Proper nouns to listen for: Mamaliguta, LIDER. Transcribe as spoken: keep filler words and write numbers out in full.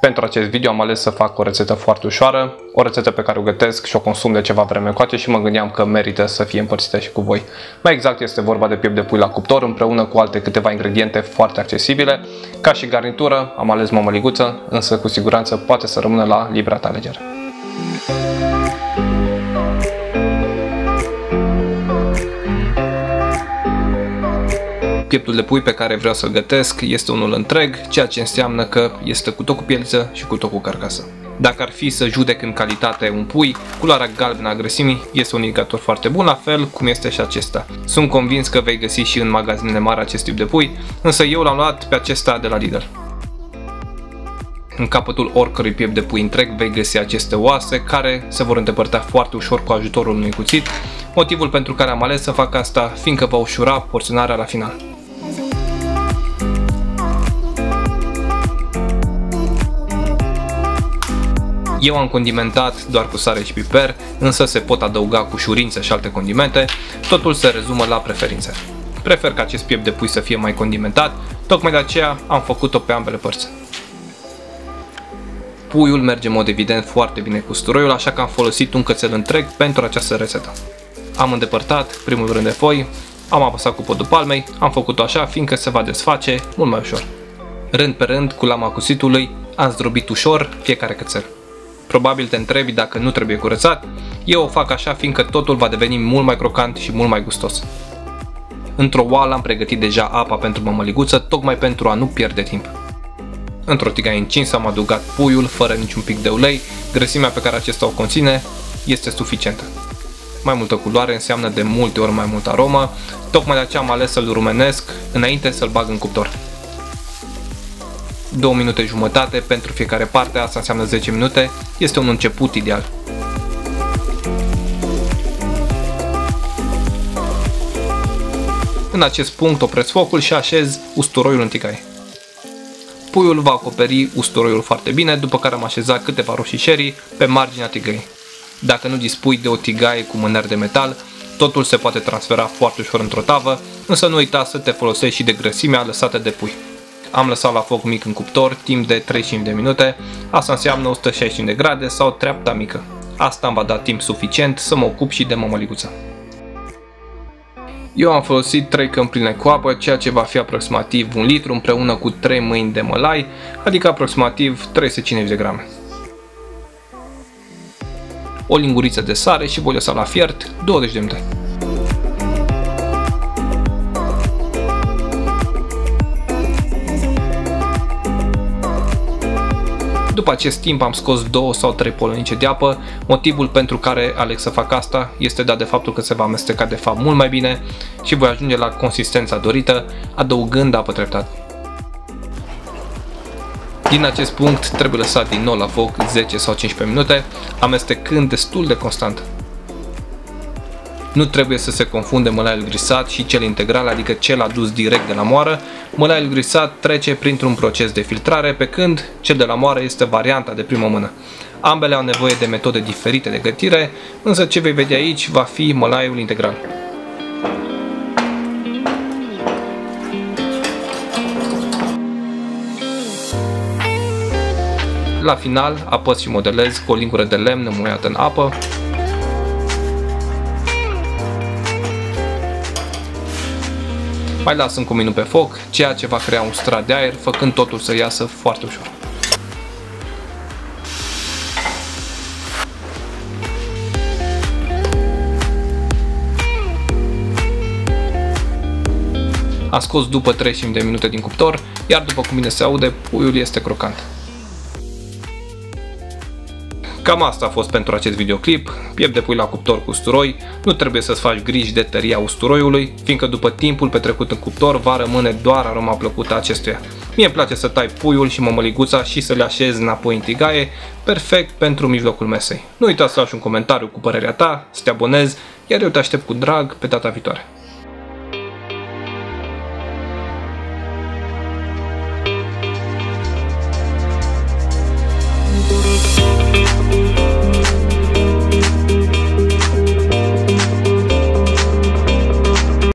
Pentru acest video am ales să fac o rețetă foarte ușoară, o rețetă pe care o gătesc și o consum de ceva vreme încoace și mă gândeam că merită să fie împărțită și cu voi. Mai exact, este vorba de piept de pui la cuptor împreună cu alte câteva ingrediente foarte accesibile. Ca și garnitură am ales mămăliguță, însă cu siguranță poate să rămână la libera ta alegere. Pieptul de pui pe care vreau să-l gătesc este unul întreg, ceea ce înseamnă că este cu tot cu pieliță și cu tot cu carcasă. Dacă ar fi să judec în calitate un pui, culoarea galbenă a grăsimii este un indicator foarte bun, la fel cum este și acesta. Sunt convins că vei găsi și în magazinele mari acest tip de pui, însă eu l-am luat pe acesta de la LIDER. În capătul oricărui piept de pui întreg vei găsi aceste oase care se vor îndepărta foarte ușor cu ajutorul unui cuțit, motivul pentru care am ales să fac asta fiindcă va ușura porționarea la final. Eu am condimentat doar cu sare și piper, însă se pot adăuga cu șurință și alte condimente, totul se rezumă la preferințe. Prefer ca acest piept de pui să fie mai condimentat, tocmai de aceea am făcut-o pe ambele părți. Puiul merge în mod evident foarte bine cu usturoiul, așa că am folosit un cățel întreg pentru această rețetă. Am îndepărtat primul rând de foi, am apăsat cu podul palmei, am făcut-o așa fiindcă se va desface mult mai ușor. Rând pe rând, cu lama cuțitului, am zdrobit ușor fiecare cățel. Probabil te întrebi dacă nu trebuie curățat, eu o fac așa fiindcă totul va deveni mult mai crocant și mult mai gustos. Într-o oală am pregătit deja apa pentru mămăliguță, tocmai pentru a nu pierde timp. Într-o tigaie încinsă am adăugat puiul fără niciun pic de ulei, grăsimea pe care acesta o conține este suficientă. Mai multă culoare înseamnă de multe ori mai multă aromă, tocmai de aceea am ales să-l rumenesc înainte să-l bag în cuptor. două minute jumătate pentru fiecare parte, asta înseamnă zece minute, este un început ideal. În acest punct opresc focul și așez usturoiul în tigaie. Puiul va acoperi usturoiul foarte bine, după care am așezat câteva roșii cherry pe marginea tigăii. Dacă nu dispui de o tigaie cu mâner de metal, totul se poate transfera foarte ușor într-o tavă, însă nu uita să te folosești și de grăsimea lăsată de pui. Am lăsat la foc mic în cuptor timp de treizeci și cinci de minute, asta înseamnă o sută șaizeci și cinci de grade sau treapta mică. Asta îmi va da timp suficient să mă ocup și de mămăliguța. Eu am folosit trei cămi pline cu apă, ceea ce va fi aproximativ un litru împreună cu trei mâini de mălai, adică aproximativ trei sute cincizeci de grame. O linguriță de sare și voi lăsa la fiert douăzeci de minute. După acest timp am scos două sau trei polonice de apă, motivul pentru care aleg să fac asta este dat de faptul că se va amesteca de fapt mult mai bine și voi ajunge la consistența dorită, adăugând apă treptat. Din acest punct trebuie lăsat din nou la foc zece sau cincisprezece minute, amestecând destul de constant. Nu trebuie să se confunde mălaiul grisat și cel integral, adică cel adus direct de la moară. Mălaiul grisat trece printr-un proces de filtrare, pe când cel de la moară este varianta de primă mână. Ambele au nevoie de metode diferite de gătire, însă ce vei vedea aici va fi mălaiul integral. La final apăs și modelez cu o lingură de lemn înmuiată în apă. Mai las încă un minut pe foc, ceea ce va crea un strat de aer, făcând totul să iasă foarte ușor. Am scos după treizeci și cinci de minute din cuptor, iar după cum bine se aude, puiul este crocant. Cam asta a fost pentru acest videoclip, piept de pui la cuptor cu usturoi, nu trebuie să-ți faci griji de tăria usturoiului, fiindcă după timpul petrecut în cuptor va rămâne doar aroma plăcută acestuia. Mie îmi place să tai puiul și mămăliguța și să le așez înapoi în tigaie, perfect pentru mijlocul mesei. Nu uita să lași un comentariu cu părerea ta, să te abonezi, iar eu te aștept cu drag pe data viitoare. We'll be right back.